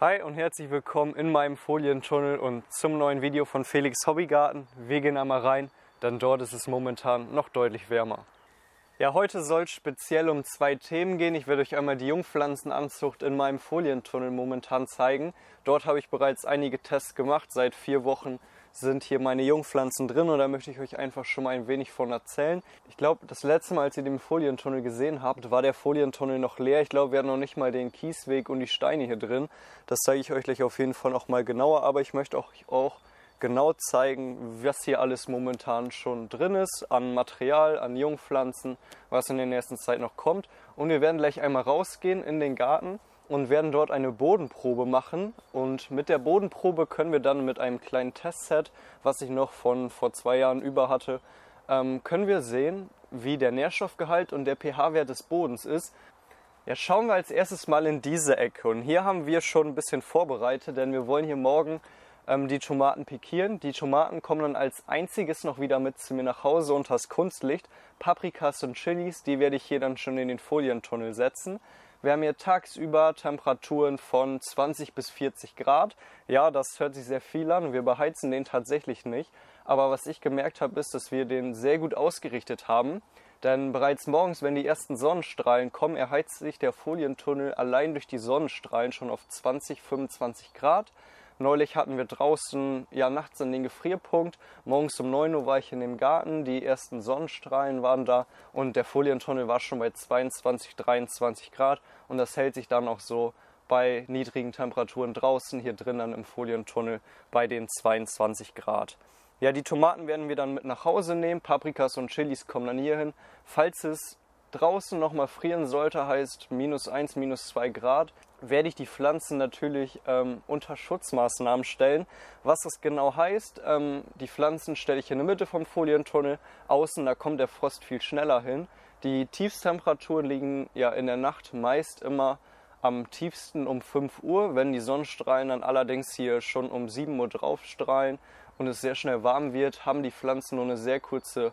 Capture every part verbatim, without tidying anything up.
Hi und herzlich willkommen in meinem Folien-Tunnel und zum neuen Video von Felix Hobbygarten. Wir gehen einmal rein, denn dort ist es momentan noch deutlich wärmer. Ja, heute soll es speziell um zwei Themen gehen. Ich werde euch einmal die Jungpflanzenanzucht in meinem Folientunnel momentan zeigen. Dort habe ich bereits einige Tests gemacht. Seit vier Wochen sind hier meine Jungpflanzen drin und da möchte ich euch einfach schon mal ein wenig von erzählen. Ich glaube, das letzte Mal, als ihr den Folientunnel gesehen habt, war der Folientunnel noch leer. Ich glaube, wir hatten noch nicht mal den Kiesweg und die Steine hier drin. Das zeige ich euch gleich auf jeden Fall noch mal genauer, aber ich möchte euch auch genau zeigen, was hier alles momentan schon drin ist, an Material, an Jungpflanzen, was in der nächsten Zeit noch kommt. Und wir werden gleich einmal rausgehen in den Garten und werden dort eine Bodenprobe machen. Und mit der Bodenprobe können wir dann mit einem kleinen Testset, was ich noch von vor zwei Jahren über hatte, können wir sehen, wie der Nährstoffgehalt und der pH-Wert des Bodens ist. Ja, schauen wir als erstes mal in diese Ecke. Und hier haben wir schon ein bisschen vorbereitet, denn wir wollen hier morgen die Tomaten pikieren. Die Tomaten kommen dann als einziges noch wieder mit zu mir nach Hause unter das Kunstlicht. Paprikas und Chilis, die werde ich hier dann schon in den Folientunnel setzen. Wir haben hier tagsüber Temperaturen von zwanzig bis vierzig Grad. Ja, das hört sich sehr viel an. Wir beheizen den tatsächlich nicht. Aber was ich gemerkt habe, ist, dass wir den sehr gut ausgerichtet haben. Denn bereits morgens, wenn die ersten Sonnenstrahlen kommen, erheizt sich der Folientunnel allein durch die Sonnenstrahlen schon auf zwanzig, fünfundzwanzig Grad. Neulich hatten wir draußen, ja nachts an den Gefrierpunkt, morgens um neun Uhr war ich in dem Garten, die ersten Sonnenstrahlen waren da und der Folientunnel war schon bei zweiundzwanzig, dreiundzwanzig Grad und das hält sich dann auch so bei niedrigen Temperaturen draußen, hier drin dann im Folientunnel bei den zweiundzwanzig Grad. Ja, die Tomaten werden wir dann mit nach Hause nehmen, Paprikas und Chilis kommen dann hier hin. Falls es draußen nochmal frieren sollte, heißt minus eins, minus zwei Grad, werde ich die Pflanzen natürlich ähm, unter Schutzmaßnahmen stellen. Was das genau heißt, ähm, die Pflanzen stelle ich in der Mitte vom Folientunnel, außen, da kommt der Frost viel schneller hin. Die Tiefstemperaturen liegen ja in der Nacht meist immer am tiefsten um fünf Uhr, wenn die Sonnenstrahlen dann allerdings hier schon um sieben Uhr draufstrahlen und es sehr schnell warm wird, haben die Pflanzen nur eine sehr kurze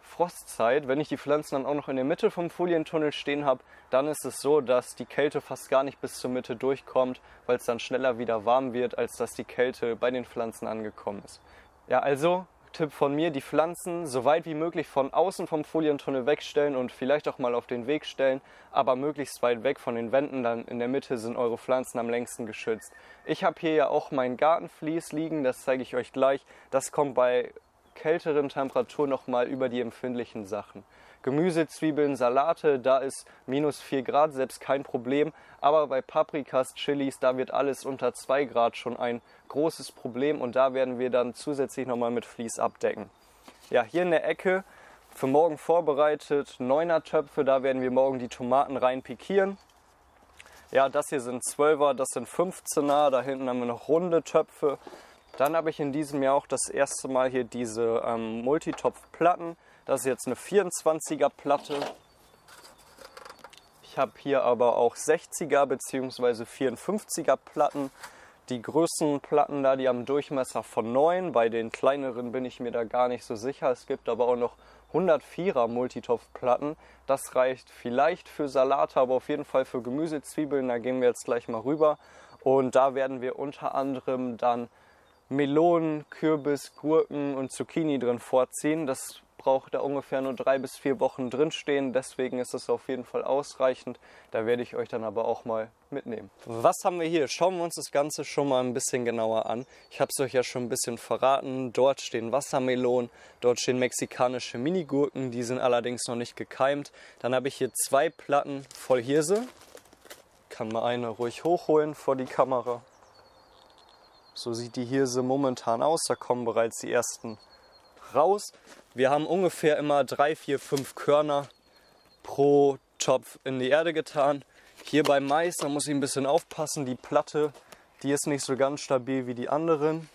Frostzeit. Wenn ich die Pflanzen dann auch noch in der Mitte vom Folientunnel stehen habe, dann ist es so, dass die Kälte fast gar nicht bis zur Mitte durchkommt, weil es dann schneller wieder warm wird, als dass die Kälte bei den Pflanzen angekommen ist. Ja, also Tipp von mir, die Pflanzen so weit wie möglich von außen vom Folientunnel wegstellen und vielleicht auch mal auf den Weg stellen, aber möglichst weit weg von den Wänden, dann in der Mitte sind eure Pflanzen am längsten geschützt. Ich habe hier ja auch mein Gartenvlies liegen, das zeige ich euch gleich. Das kommt bei kälteren Temperatur nochmal über die empfindlichen Sachen. Gemüse, Zwiebeln, Salate, da ist minus vier Grad selbst kein Problem, aber bei Paprikas, Chilis, da wird alles unter zwei Grad schon ein großes Problem und da werden wir dann zusätzlich nochmal mit Vlies abdecken. Ja, hier in der Ecke für morgen vorbereitet Neuner-Töpfe, da werden wir morgen die Tomaten rein pikieren. Ja, das hier sind Zwölfer, das sind Fünfzehner, da hinten haben wir noch runde Töpfe. Dann habe ich in diesem Jahr auch das erste Mal hier diese ähm, Multitopf-Platten. Das ist jetzt eine vierundzwanziger Platte. Ich habe hier aber auch sechziger bzw. vierundfünfziger Platten. Die größten Platten da, die haben einen Durchmesser von neun. Bei den kleineren bin ich mir da gar nicht so sicher. Es gibt aber auch noch hundertvierer Multitopfplatten. Das reicht vielleicht für Salate, aber auf jeden Fall für Gemüse, Zwiebeln. Da gehen wir jetzt gleich mal rüber. Und da werden wir unter anderem dann Melonen, Kürbis, Gurken und Zucchini drin vorziehen. Das braucht da ungefähr nur drei bis vier Wochen drin stehen. Deswegen ist das auf jeden Fall ausreichend. Da werde ich euch dann aber auch mal mitnehmen. Was haben wir hier? Schauen wir uns das Ganze schon mal ein bisschen genauer an. Ich habe es euch ja schon ein bisschen verraten. Dort stehen Wassermelonen, dort stehen mexikanische Minigurken. Die sind allerdings noch nicht gekeimt. Dann habe ich hier zwei Platten voll Hirse. Kann mal eine ruhig hochholen vor die Kamera. So sieht die Hirse momentan aus, da kommen bereits die ersten raus. Wir haben ungefähr immer drei, vier, fünf Körner pro Topf in die Erde getan. Hier beim Mais, da muss ich ein bisschen aufpassen, die Platte, die ist nicht so ganz stabil wie die anderen.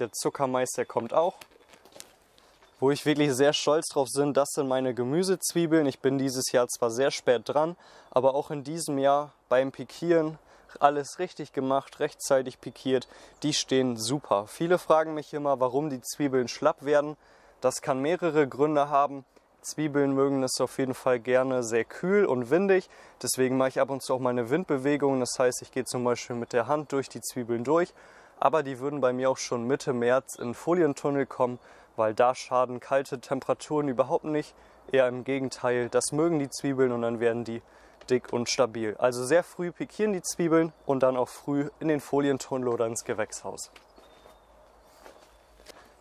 Der Zuckermais, der kommt auch. Wo ich wirklich sehr stolz drauf bin, das sind meine Gemüsezwiebeln. Ich bin dieses Jahr zwar sehr spät dran, aber auch in diesem Jahr beim Pikieren alles richtig gemacht, rechtzeitig pikiert, die stehen super. Viele fragen mich immer, warum die Zwiebeln schlapp werden. Das kann mehrere Gründe haben. Zwiebeln mögen es auf jeden Fall gerne sehr kühl und windig. Deswegen mache ich ab und zu auch mal eine Windbewegung. Das heißt, ich gehe zum Beispiel mit der Hand durch die Zwiebeln durch. Aber die würden bei mir auch schon Mitte März in Folientunnel kommen, weil da schaden kalte Temperaturen überhaupt nicht. Eher im Gegenteil, das mögen die Zwiebeln und dann werden die dick und stabil. Also sehr früh pikieren die Zwiebeln und dann auch früh in den Folientunnel oder ins Gewächshaus.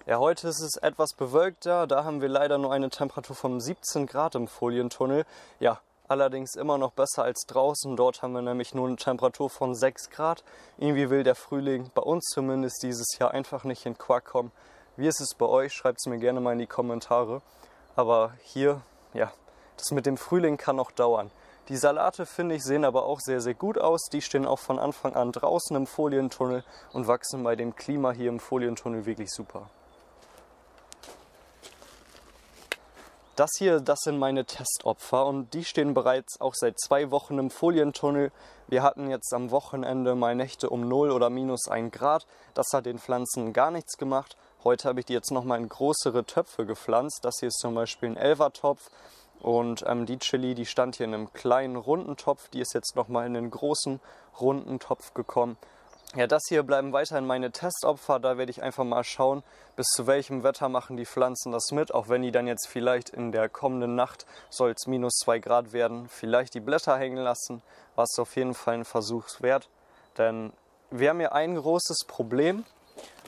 Ja, heute ist es etwas bewölkter, da haben wir leider nur eine Temperatur von siebzehn Grad im Folientunnel. Ja, allerdings immer noch besser als draußen, dort haben wir nämlich nur eine Temperatur von sechs Grad. Irgendwie will der Frühling bei uns zumindest dieses Jahr einfach nicht in Quark kommen. Wie ist es bei euch? Schreibt es mir gerne mal in die Kommentare. Aber hier, ja, das mit dem Frühling kann noch dauern. Die Salate, finde ich, sehen aber auch sehr, sehr gut aus. Die stehen auch von Anfang an draußen im Folientunnel und wachsen bei dem Klima hier im Folientunnel wirklich super. Das hier, das sind meine Testopfer und die stehen bereits auch seit zwei Wochen im Folientunnel. Wir hatten jetzt am Wochenende mal Nächte um null oder minus ein Grad. Das hat den Pflanzen gar nichts gemacht. Heute habe ich die jetzt nochmal in größere Töpfe gepflanzt. Das hier ist zum Beispiel ein Elfer-Topf und ähm, die Chili, die stand hier in einem kleinen runden Topf. Die ist jetzt nochmal in einen großen runden Topf gekommen. Ja, das hier bleiben weiterhin meine Testopfer, da werde ich einfach mal schauen, bis zu welchem Wetter machen die Pflanzen das mit, auch wenn die dann jetzt vielleicht in der kommenden Nacht, soll es minus zwei Grad werden, vielleicht die Blätter hängen lassen, was auf jeden Fall ein Versuch wert, denn wir haben ja ein großes Problem.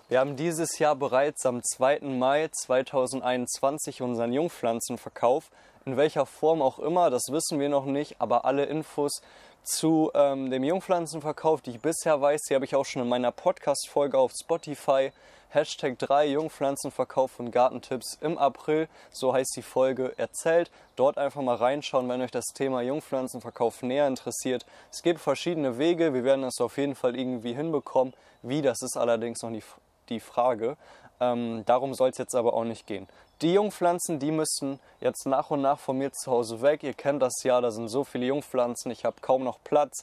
Wir haben dieses Jahr bereits am zweiten Mai zweitausendeinundzwanzig unseren Jungpflanzenverkauf, in welcher Form auch immer, das wissen wir noch nicht, aber alle Infos zu ähm, dem Jungpflanzenverkauf, die ich bisher weiß, die habe ich auch schon in meiner Podcast-Folge auf Spotify, Hashtag drei Jungpflanzenverkauf und Gartentipps im April, so heißt die Folge, erzählt. Dort einfach mal reinschauen, wenn euch das Thema Jungpflanzenverkauf näher interessiert. Es gibt verschiedene Wege, wir werden das auf jeden Fall irgendwie hinbekommen. Wie, das ist allerdings noch die, die Frage. Ähm, darum soll es jetzt aber auch nicht gehen. Die Jungpflanzen, die müssen jetzt nach und nach von mir zu Hause weg. Ihr kennt das ja, da sind so viele Jungpflanzen, ich habe kaum noch Platz.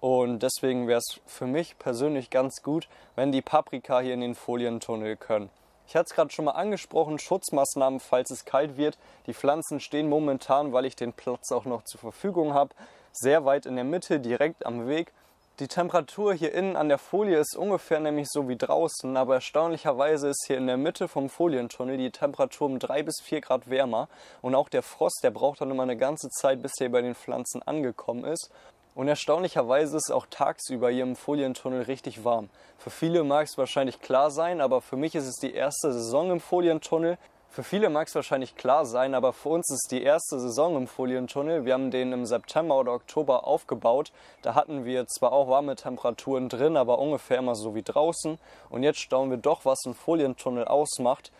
Und deswegen wäre es für mich persönlich ganz gut, wenn die Paprika hier in den Folientunnel können. Ich hatte es gerade schon mal angesprochen, Schutzmaßnahmen, falls es kalt wird. Die Pflanzen stehen momentan, weil ich den Platz auch noch zur Verfügung habe, sehr weit in der Mitte, direkt am Weg. Die Temperatur hier innen an der Folie ist ungefähr nämlich so wie draußen, aber erstaunlicherweise ist hier in der Mitte vom Folientunnel die Temperatur um drei bis vier Grad wärmer und auch der Frost, der braucht dann immer eine ganze Zeit, bis der bei den Pflanzen angekommen ist. Und erstaunlicherweise ist auch tagsüber hier im Folientunnel richtig warm. Für viele mag es wahrscheinlich klar sein, aber für mich ist es die erste Saison im Folientunnel. Für viele mag es wahrscheinlich klar sein, aber für uns ist die erste Saison im Folientunnel. Wir haben den im September oder Oktober aufgebaut. Da hatten wir zwar auch warme Temperaturen drin, aber ungefähr immer so wie draußen. Und jetzt staunen wir doch, was ein Folientunnel ausmacht.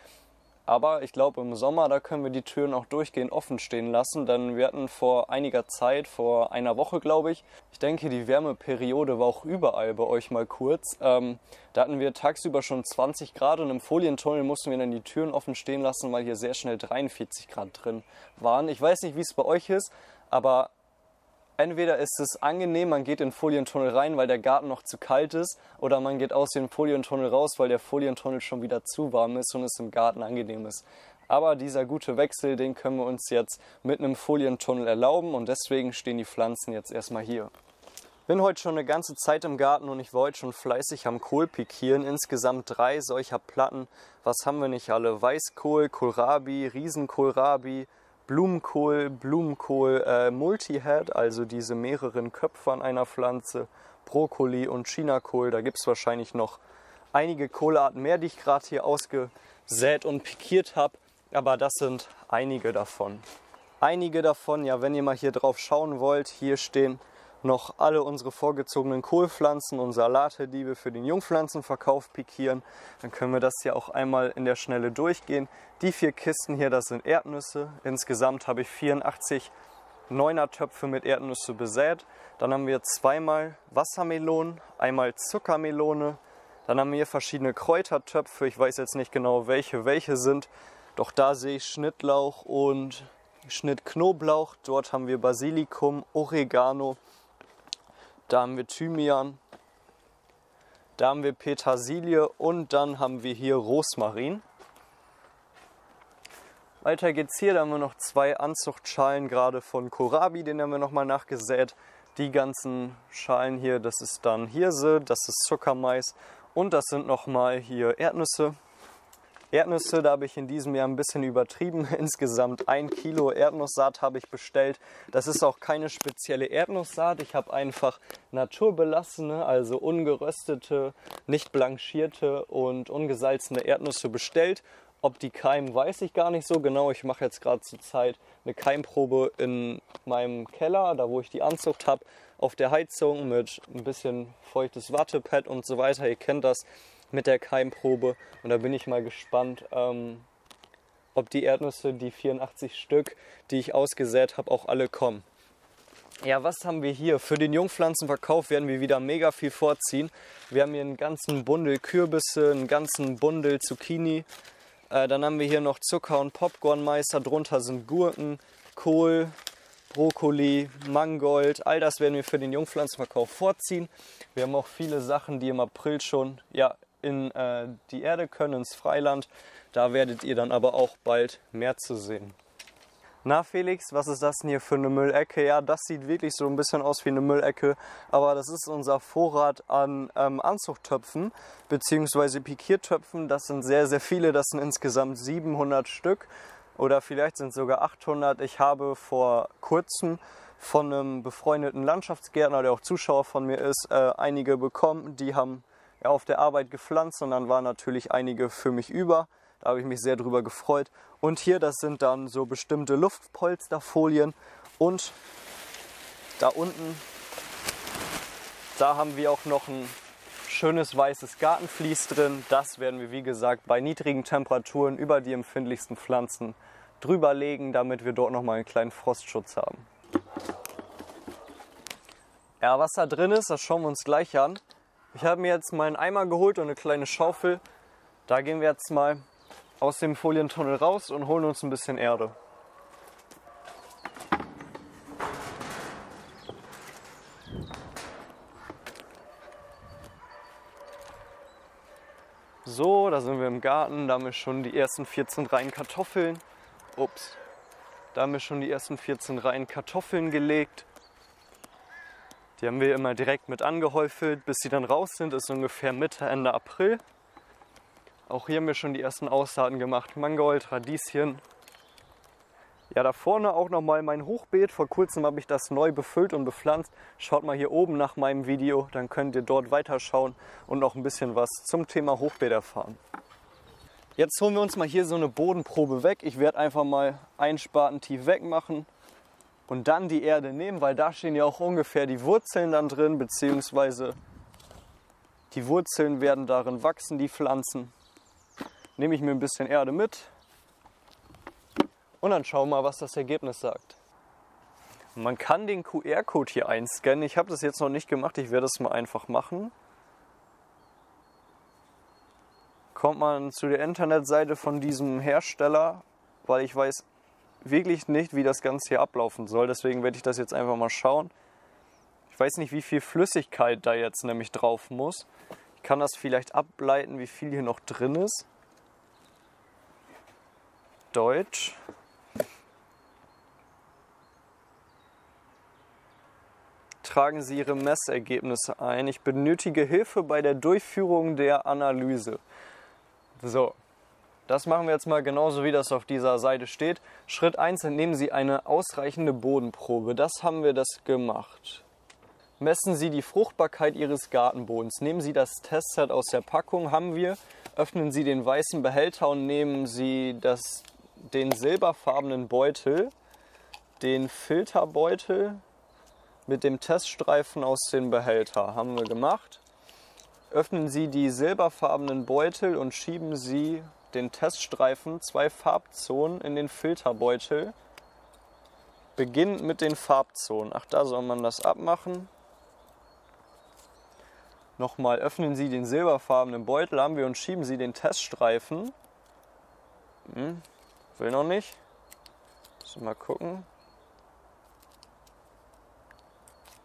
Aber ich glaube, im Sommer, da können wir die Türen auch durchgehend offen stehen lassen, denn wir hatten vor einiger Zeit, vor einer Woche glaube ich, ich denke, die Wärmeperiode war auch überall bei euch mal kurz, ähm, da hatten wir tagsüber schon zwanzig Grad und im Folientunnel mussten wir dann die Türen offen stehen lassen, weil hier sehr schnell dreiundvierzig Grad drin waren. Ich weiß nicht, wie es bei euch ist, aber entweder ist es angenehm, man geht in den Folientunnel rein, weil der Garten noch zu kalt ist, oder man geht aus dem Folientunnel raus, weil der Folientunnel schon wieder zu warm ist und es im Garten angenehm ist. Aber dieser gute Wechsel, den können wir uns jetzt mit einem Folientunnel erlauben und deswegen stehen die Pflanzen jetzt erstmal hier. Ich bin heute schon eine ganze Zeit im Garten und ich war heute schon fleißig am Kohl pikieren. Insgesamt drei solcher Platten. Was haben wir nicht alle? Weißkohl, Kohlrabi, Riesenkohlrabi, Blumenkohl, Blumenkohl, äh, Multihead, also diese mehreren Köpfe an einer Pflanze, Brokkoli und Chinakohl. Da gibt es wahrscheinlich noch einige Kohlarten mehr, die ich gerade hier ausgesät und pikiert habe, aber das sind einige davon. Einige davon, ja, wenn ihr mal hier drauf schauen wollt, hier stehen noch alle unsere vorgezogenen Kohlpflanzen und Salate, die wir für den Jungpflanzenverkauf pikieren. Dann können wir das hier auch einmal in der Schnelle durchgehen. Die vier Kisten hier, das sind Erdnüsse. Insgesamt habe ich vierundachtzig Neuner-Töpfe mit Erdnüsse besät. Dann haben wir zweimal Wassermelonen, einmal Zuckermelone. Dann haben wir hier verschiedene Kräutertöpfe. Ich weiß jetzt nicht genau, welche welche sind. Doch da sehe ich Schnittlauch und Schnittknoblauch. Dort haben wir Basilikum, Oregano. Da haben wir Thymian, da haben wir Petersilie und dann haben wir hier Rosmarin. Weiter geht's hier, da haben wir noch zwei Anzuchtschalen gerade von Kohlrabi, den haben wir nochmal nachgesät. Die ganzen Schalen hier, das ist dann Hirse, das ist Zuckermais und das sind nochmal hier Erdnüsse. Erdnüsse, da habe ich in diesem Jahr ein bisschen übertrieben. Insgesamt ein Kilo Erdnusssaat habe ich bestellt. Das ist auch keine spezielle Erdnusssaat. Ich habe einfach naturbelassene, also ungeröstete, nicht blanchierte und ungesalzene Erdnüsse bestellt. Ob die keimen, weiß ich gar nicht so genau. Ich mache jetzt gerade zur Zeit eine Keimprobe in meinem Keller, da wo ich die Anzucht habe, auf der Heizung mit ein bisschen feuchtes Wattepad und so weiter. Ihr kennt das mit der Keimprobe. Und da bin ich mal gespannt, ähm, ob die Erdnüsse, die vierundachtzig Stück, die ich ausgesät habe, auch alle kommen. Ja, was haben wir hier? Für den Jungpflanzenverkauf werden wir wieder mega viel vorziehen. Wir haben hier einen ganzen Bundel Kürbisse, einen ganzen Bundel Zucchini. Äh, dann haben wir hier noch Zucker- und Popcornmais. Darunter sind Gurken, Kohl, Brokkoli, Mangold, all das werden wir für den Jungpflanzenverkauf vorziehen. Wir haben auch viele Sachen, die im April schon ja, in äh, die Erde können, ins Freiland. Da werdet ihr dann aber auch bald mehr zu sehen. Na Felix, was ist das denn hier für eine Müllecke? Ja, das sieht wirklich so ein bisschen aus wie eine Müllecke, aber das ist unser Vorrat an ähm, Anzuchttöpfen bzw. Pikiertöpfen. Das sind sehr, sehr viele, das sind insgesamt siebenhundert Stück. Oder vielleicht sind es sogar achthundert. Ich habe vor kurzem von einem befreundeten Landschaftsgärtner, der auch Zuschauer von mir ist, äh, einige bekommen. Die haben ja, auf der Arbeit gepflanzt und dann waren natürlich einige für mich über. Da habe ich mich sehr drüber gefreut. Und hier, das sind dann so bestimmte Luftpolsterfolien. Und da unten, da haben wir auch noch ein schönes weißes Gartenvlies drin. Das werden wir, wie gesagt, bei niedrigen Temperaturen über die empfindlichsten Pflanzen drüber legen, damit wir dort nochmal einen kleinen Frostschutz haben. Ja, was da drin ist, das schauen wir uns gleich an. Ich habe mir jetzt meinen Eimer geholt und eine kleine Schaufel. Da gehen wir jetzt mal aus dem Folientunnel raus und holen uns ein bisschen Erde. So, da sind wir im Garten, da haben wir schon die ersten vierzehn Reihen Kartoffeln. Ups. Da haben wir schon die ersten vierzehn Reihen Kartoffeln gelegt. Die haben wir immer direkt mit angehäufelt, bis sie dann raus sind. Das ist ungefähr Mitte, Ende April. Auch hier haben wir schon die ersten Aussaaten gemacht. Mangold, Radieschen. Ja, da vorne auch nochmal mein Hochbeet. Vor kurzem habe ich das neu befüllt und bepflanzt. Schaut mal hier oben nach meinem Video, dann könnt ihr dort weiterschauen und noch ein bisschen was zum Thema Hochbeet erfahren. Jetzt holen wir uns mal hier so eine Bodenprobe weg. Ich werde einfach mal einen Spaten tief wegmachen und dann die Erde nehmen, weil da stehen ja auch ungefähr die Wurzeln dann drin, beziehungsweise die Wurzeln werden darin wachsen, die Pflanzen. Nehme ich mir ein bisschen Erde mit. Und dann schauen wir mal, was das Ergebnis sagt. Man kann den Q R-Code hier einscannen. Ich habe das jetzt noch nicht gemacht. Ich werde es mal einfach machen. Kommt man zu der Internetseite von diesem Hersteller, weil ich weiß wirklich nicht, wie das Ganze hier ablaufen soll. Deswegen werde ich das jetzt einfach mal schauen. Ich weiß nicht, wie viel Flüssigkeit da jetzt nämlich drauf muss. Ich kann das vielleicht ableiten, wie viel hier noch drin ist. Deutsch. Tragen Sie Ihre Messergebnisse ein. Ich benötige Hilfe bei der Durchführung der Analyse. So, das machen wir jetzt mal genauso, wie das auf dieser Seite steht. Schritt eins, entnehmen Sie eine ausreichende Bodenprobe. Das haben wir das gemacht. Messen Sie die Fruchtbarkeit Ihres Gartenbodens. Nehmen Sie das Testset aus der Packung, haben wir. Öffnen Sie den weißen Behälter und nehmen Sie das, den silberfarbenen Beutel, den Filterbeutel mit dem Teststreifen aus dem Behälter. Haben wir gemacht. Öffnen Sie die silberfarbenen Beutel und schieben Sie den Teststreifen, zwei Farbzonen, in den Filterbeutel. Beginnend mit den Farbzonen. Ach, da soll man das abmachen. Nochmal, öffnen Sie den silberfarbenen Beutel, haben wir, und schieben Sie den Teststreifen. Hm, will noch nicht. Müssen wir mal gucken.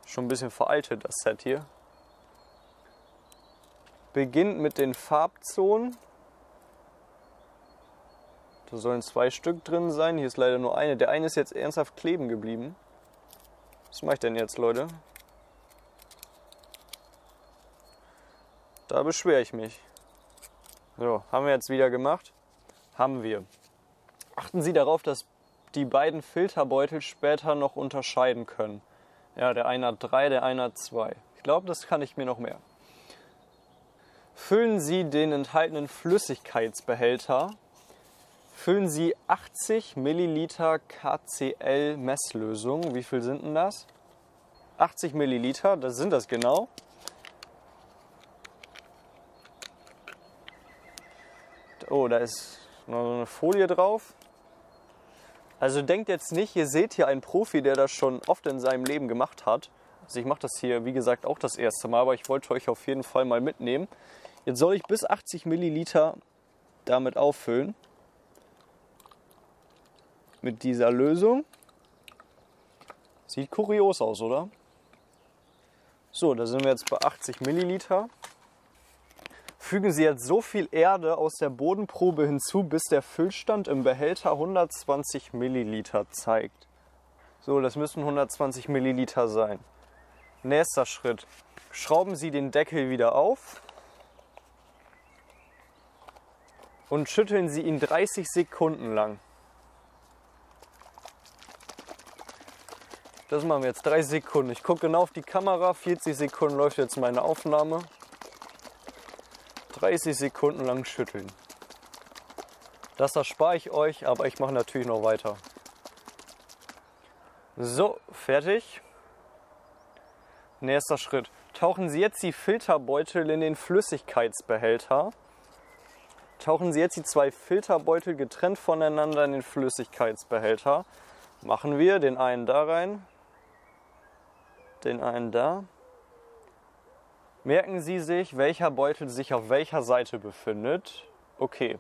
Schon ein bisschen veraltet, das Set hier. Beginnt mit den Farbzonen. Da sollen zwei Stück drin sein. Hier ist leider nur eine. Der eine ist jetzt ernsthaft kleben geblieben. Was mache ich denn jetzt, Leute? Da beschwere ich mich. So, haben wir jetzt wieder gemacht? Haben wir. Achten Sie darauf, dass die beiden Filterbeutel später noch unterscheiden können. Ja, der eine hat drei, der eine hat zwei. Ich glaube, das kann ich mir noch merken. Füllen Sie den enthaltenen Flüssigkeitsbehälter. Füllen Sie achtzig Milliliter K C L-Messlösung. Wie viel sind denn das? achtzig Milliliter, das sind das genau. Oh, da ist noch so eine Folie drauf. Also denkt jetzt nicht, ihr seht hier einen Profi, der das schon oft in seinem Leben gemacht hat. Also ich mache das hier, wie gesagt, auch das erste Mal, aber ich wollte euch auf jeden Fall mal mitnehmen. Jetzt soll ich bis achtzig Milliliter damit auffüllen. Mit dieser Lösung. Sieht kurios aus, oder? So, da sind wir jetzt bei achtzig Milliliter. Fügen Sie jetzt so viel Erde aus der Bodenprobe hinzu, bis der Füllstand im Behälter hundertzwanzig Milliliter zeigt. So, das müssen hundertzwanzig Milliliter sein. Nächster Schritt. Schrauben Sie den Deckel wieder auf und schütteln Sie ihn dreißig Sekunden lang. Das machen wir jetzt, dreißig Sekunden. Ich gucke genau auf die Kamera, vierzig Sekunden läuft jetzt meine Aufnahme. dreißig Sekunden lang schütteln. Das erspare ich euch, aber ich mache natürlich noch weiter. So, fertig. Nächster Schritt. Tauchen Sie jetzt die Filterbeutel in den Flüssigkeitsbehälter. Tauchen Sie jetzt die zwei Filterbeutel getrennt voneinander in den Flüssigkeitsbehälter. Machen wir den einen da rein, den einen da. Merken Sie sich, welcher Beutel sich auf welcher Seite befindet. Okay.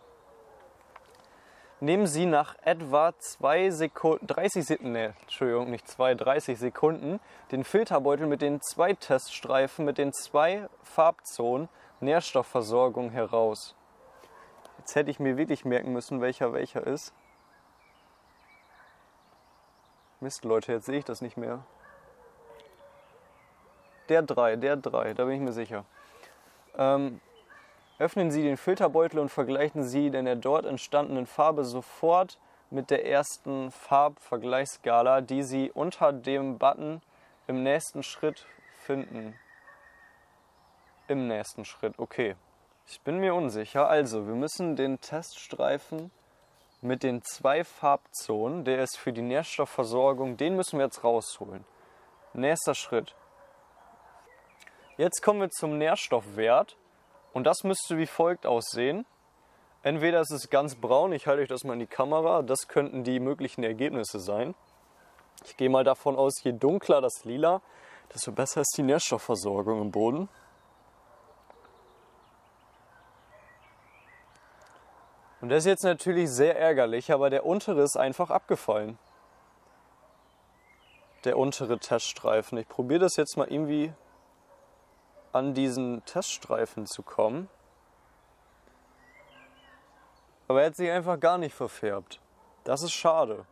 Nehmen Sie nach etwa zwei Sekunden, dreißig Sekunden, nee, Entschuldigung, nicht zwei, dreißig Sekunden den Filterbeutel mit den zwei Teststreifen, mit den zwei Farbzonen Nährstoffversorgung heraus. Jetzt hätte ich mir wirklich merken müssen, welcher welcher ist. Mist, Leute, jetzt sehe ich das nicht mehr. Der drei, der drei, da bin ich mir sicher. Ähm, öffnen Sie den Filterbeutel und vergleichen Sie in der dort entstandenen Farbe sofort mit der ersten Farbvergleichsskala, die Sie unter dem Button im nächsten Schritt finden. Im nächsten Schritt, okay. Ich bin mir unsicher. Also, wir müssen den Teststreifen mit den zwei Farbzonen, der ist für die Nährstoffversorgung, den müssen wir jetzt rausholen. Nächster Schritt. Jetzt kommen wir zum Nährstoffwert und das müsste wie folgt aussehen. Entweder ist es ganz braun, ich halte euch das mal in die Kamera, das könnten die möglichen Ergebnisse sein. Ich gehe mal davon aus, je dunkler das Lila, desto besser ist die Nährstoffversorgung im Boden. Und das ist jetzt natürlich sehr ärgerlich, aber der untere ist einfach abgefallen. Der untere Teststreifen. Ich probiere das jetzt mal irgendwie an diesen Teststreifen zu kommen. Aber er hat sich einfach gar nicht verfärbt. Das ist schade.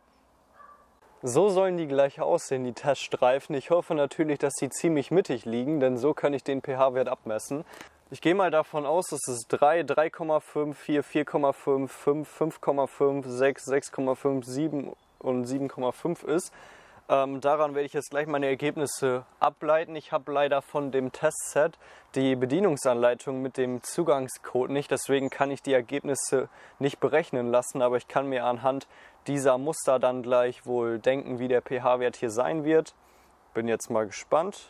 So sollen die gleich aussehen, die Teststreifen. Ich hoffe natürlich, dass sie ziemlich mittig liegen, denn so kann ich den pH-Wert abmessen. Ich gehe mal davon aus, dass es drei, drei Komma fünf, vier, vier Komma fünf, fünf, fünf Komma fünf, sechs, sechs Komma fünf, sieben und sieben Komma fünf ist. Ähm, daran werde ich jetzt gleich meine Ergebnisse ableiten. Ich habe leider von dem Testset die Bedienungsanleitung mit dem Zugangscode nicht, deswegen kann ich die Ergebnisse nicht berechnen lassen, aber ich kann mir anhand dieser Muster dann gleich wohl denken, wie der pH-Wert hier sein wird. Bin jetzt mal gespannt.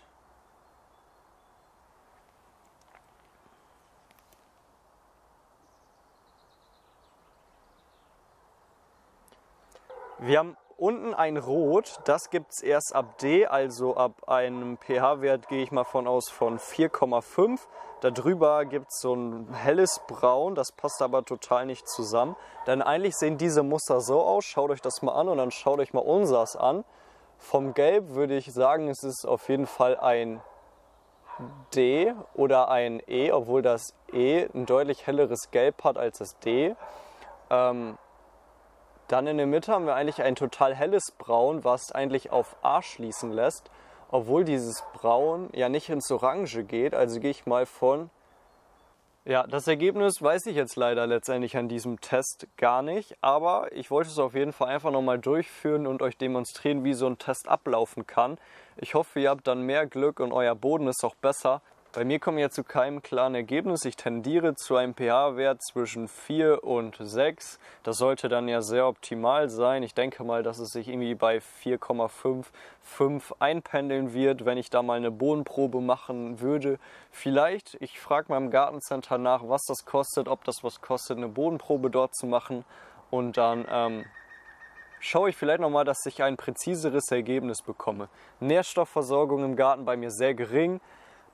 Wir haben unten ein Rot, das gibt es erst ab D, also ab einem pH-Wert gehe ich mal von aus von vier Komma fünf. Darüber gibt es so ein helles Braun, das passt aber total nicht zusammen. Denn eigentlich sehen diese Muster so aus, schaut euch das mal an und dann schaut euch mal unseres an. Vom Gelb würde ich sagen, es ist auf jeden Fall ein D oder ein E, obwohl das E ein deutlich helleres Gelb hat als das D. Ähm, Dann in der Mitte haben wir eigentlich ein total helles Braun, was eigentlich auf A schließen lässt, obwohl dieses Braun ja nicht ins Orange geht, also gehe ich mal von... Ja, das Ergebnis weiß ich jetzt leider letztendlich an diesem Test gar nicht, aber ich wollte es auf jeden Fall einfach nochmal durchführen und euch demonstrieren, wie so ein Test ablaufen kann. Ich hoffe, ihr habt dann mehr Glück und euer Boden ist auch besser. Bei mir kommen wir zu keinem klaren Ergebnis. Ich tendiere zu einem pH-Wert zwischen vier und sechs. Das sollte dann ja sehr optimal sein. Ich denke mal, dass es sich irgendwie bei vier Komma fünf, fünf einpendeln wird, wenn ich da mal eine Bodenprobe machen würde. Vielleicht, ich frage mal im Gartencenter nach, was das kostet, ob das was kostet, eine Bodenprobe dort zu machen. Und dann... Ähm schaue ich vielleicht nochmal, dass ich ein präziseres Ergebnis bekomme. Nährstoffversorgung im Garten bei mir sehr gering,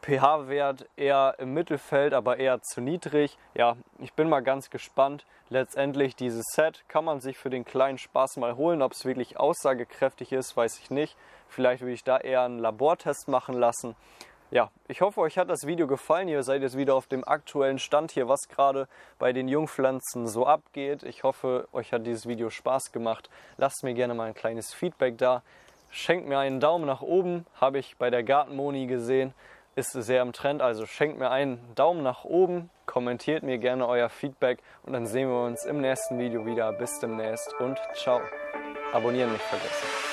pH-Wert eher im Mittelfeld, aber eher zu niedrig. Ja, ich bin mal ganz gespannt. Letztendlich dieses Set kann man sich für den kleinen Spaß mal holen. Ob es wirklich aussagekräftig ist, weiß ich nicht. Vielleicht würde ich da eher einen Labortest machen lassen. Ja, ich hoffe, euch hat das Video gefallen. Ihr seid jetzt wieder auf dem aktuellen Stand hier, was gerade bei den Jungpflanzen so abgeht. Ich hoffe, euch hat dieses Video Spaß gemacht. Lasst mir gerne mal ein kleines Feedback da. Schenkt mir einen Daumen nach oben, habe ich bei der Gartenmoni gesehen. Ist sehr im Trend, also schenkt mir einen Daumen nach oben. Kommentiert mir gerne euer Feedback und dann sehen wir uns im nächsten Video wieder. Bis demnächst und ciao. Abonnieren nicht vergessen.